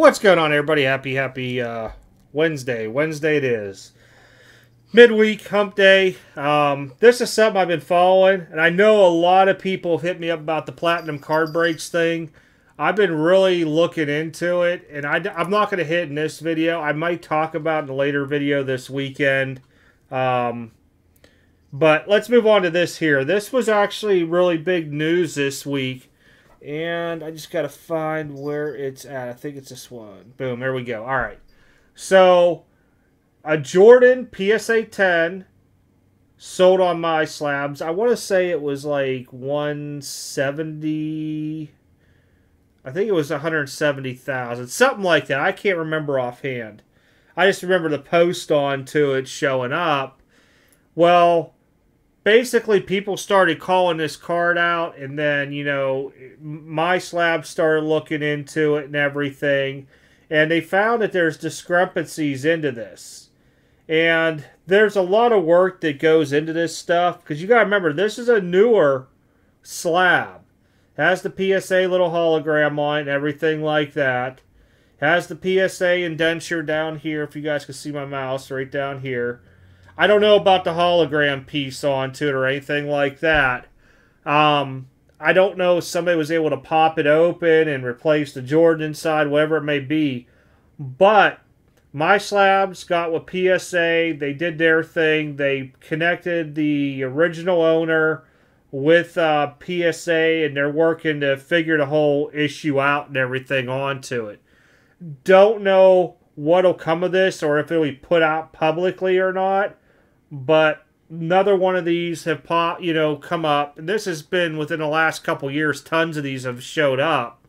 What's going on, everybody? Happy Wednesday it is. Midweek hump day. This is something I've been following, and I know a lot of people hit me up about the platinum card breaks thing. I've been really looking into it, and I'm not going to hit in this video. I might talk about it in a later video this weekend. But let's move on to this here. This was actually really big news this week. And I just got to find where it's at. I think it's this one. Boom, there we go. All right. So, a Jordan PSA 10 sold on my slabs. I want to say it was like 170. I think it was 170,000. Something like that. I can't remember offhand. I just remember the post on to it showing up. Well, basically, people started calling this card out, and then, you know, my slab started looking into it and everything, and they found that there's discrepancies into this. And there's a lot of work that goes into this stuff, because you got to remember, this is a newer slab. It has the PSA little hologram on it and everything like that. It has the PSA indenture down here, if you guys can see my mouse right down here. I don't know about the hologram piece onto it or anything like that. I don't know if somebody was able to pop it open and replace the Jordan inside, whatever it may be. But my slabs got with PSA. They did their thing. They connected the original owner with PSA, and they're working to figure the whole issue out and everything onto it. Don't know what'll come of this or if it'll be put out publicly or not. But another one of these have come up. And this has been within the last couple years. Tons of these have showed up.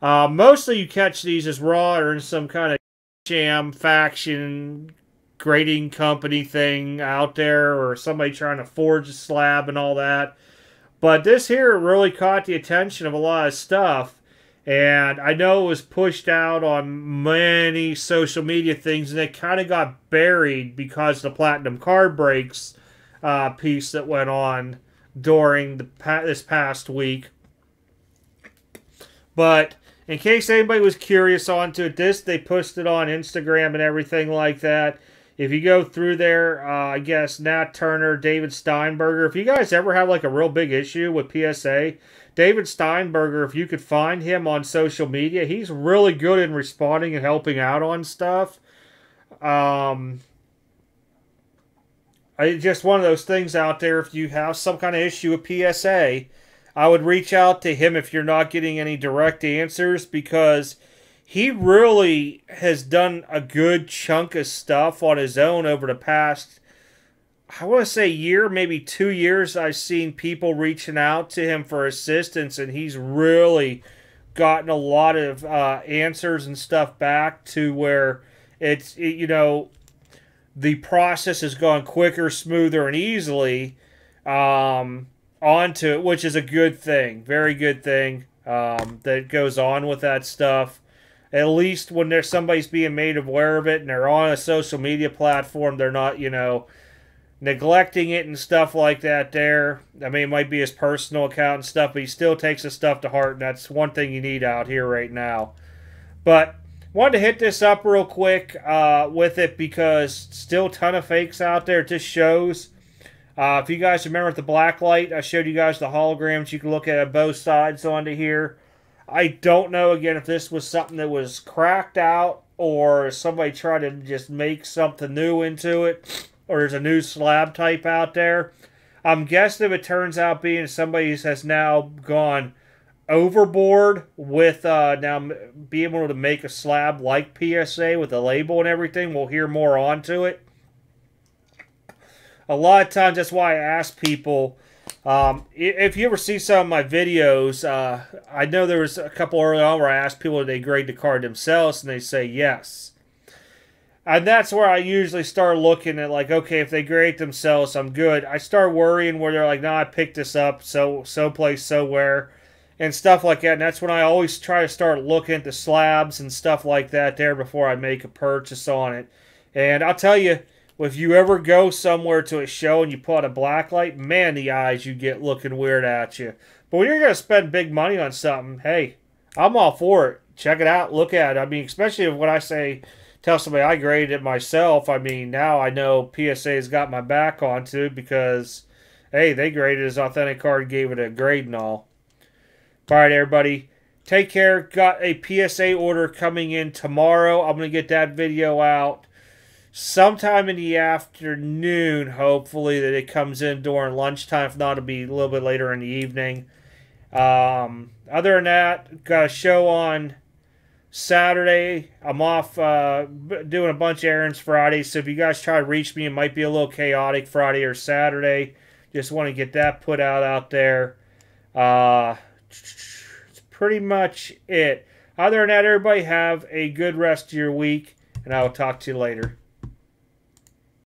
Mostly you catch these as raw or in some kind of sham faction grading company thing out there, or somebody trying to forge a slab and all that. But this here really caught the attention of a lot of stuff. And I know it was pushed out on many social media things, and it kind of got buried because of the platinum card breaks piece that went on during this past week. But in case anybody was curious onto it, they posted it on Instagram and everything like that. If you go through there, I guess Nat Turner, David Steinberger. If you guys ever have like a real big issue with PSA, David Steinberger, if you could find him on social media, he's really good in responding and helping out on stuff. It's just one of those things out there. If you have some kind of issue with PSA, I would reach out to him if you're not getting any direct answers, because he really has done a good chunk of stuff on his own over the past, I want to say year, maybe 2 years. I've seen people reaching out to him for assistance, and he's really gotten a lot of answers and stuff back to where it's, the process has gone quicker, smoother, and easily onto it, which is a good thing, very good thing that goes on with that stuff. At least when there's somebody's being made aware of it and they're on a social media platform, they're not, neglecting it and stuff like that there. I mean, it might be his personal account and stuff, but he still takes the stuff to heart, and that's one thing you need out here right now. But wanted to hit this up real quick with it, because still a ton of fakes out there. It just shows. If you guys remember with the black light, I showed you guys the holograms. You can look at both sides onto here. I don't know, again, if this was something that was cracked out or somebody tried to just make something new into it, or there's a new slab type out there. I'm guessing if it turns out being somebody has now gone overboard with now being able to make a slab like PSA with a label and everything, we'll hear more onto it. A lot of times, that's why I ask people, if you ever see some of my videos, I know there was a couple early on where I asked people if they grade the card themselves, and they say yes. And that's where I usually start looking at, like, okay, if they grade themselves, I'm good. I start worrying where they're like, no, I picked this up, so place, so where, and stuff like that. And that's when I always try to start looking at the slabs and stuff like that there before I make a purchase on it. And I'll tell you, if you ever go somewhere to a show and you put out a black light, man, the eyes you get looking weird at you. But when you're going to spend big money on something, hey, I'm all for it. check it out, look at it. I mean, especially when I say, tell somebody I graded it myself, I mean, now I know PSA's got my back on too, because, hey, they graded his authentic card, gave it a grade and all. All right, everybody, take care. Got a PSA order coming in tomorrow. I'm going to get that video out sometime in the afternoon, hopefully, that it comes in during lunchtime. If not, it'll be a little bit later in the evening. Other than that, got a show on Saturday. I'm off doing a bunch of errands Friday, so if you guys try to reach me, it might be a little chaotic Friday or Saturday. Just want to get that put out there. It's pretty much it. Other than that, everybody have a good rest of your week, and I will talk to you later.